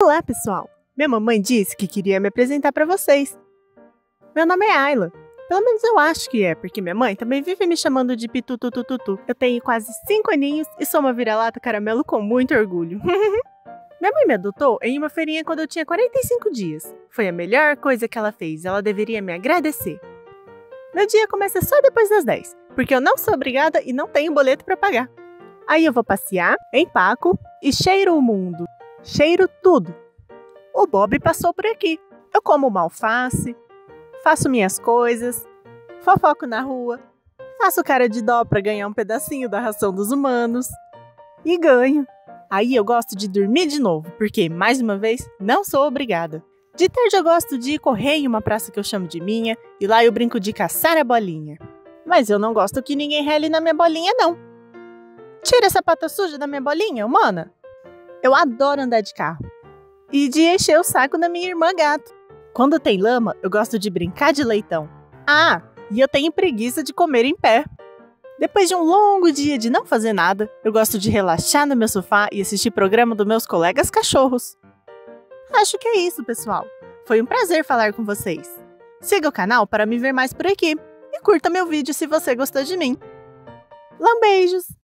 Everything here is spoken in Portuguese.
Olá pessoal, minha mamãe disse que queria me apresentar para vocês. Meu nome é Ayla, pelo menos eu acho que é, porque minha mãe também vive me chamando de pitututututu. Eu tenho quase 5 aninhos e sou uma vira-lata caramelo com muito orgulho. Minha mãe me adotou em uma feirinha quando eu tinha 45 dias. Foi a melhor coisa que ela fez, ela deveria me agradecer. Meu dia começa só depois das 10, porque eu não sou obrigada e não tenho boleto para pagar. Aí eu vou passear, empaco e cheiro o mundo. Cheiro tudo. O Bob passou por aqui. Eu como uma alface, faço minhas coisas, fofoco na rua, faço cara de dó para ganhar um pedacinho da ração dos humanos e ganho. Aí eu gosto de dormir de novo, porque, mais uma vez, não sou obrigada. De tarde eu gosto de ir correr em uma praça que eu chamo de minha e lá eu brinco de caçar a bolinha. Mas eu não gosto que ninguém rele na minha bolinha, não. Tira essa pata suja da minha bolinha, humana! Eu adoro andar de carro e de encher o saco da minha irmã gato. Quando tem lama, eu gosto de brincar de leitão. Ah, e eu tenho preguiça de comer em pé. Depois de um longo dia de não fazer nada, eu gosto de relaxar no meu sofá e assistir programa dos meus colegas cachorros. Acho que é isso, pessoal. Foi um prazer falar com vocês. Siga o canal para me ver mais por aqui e curta meu vídeo se você gostou de mim. Lambeijos!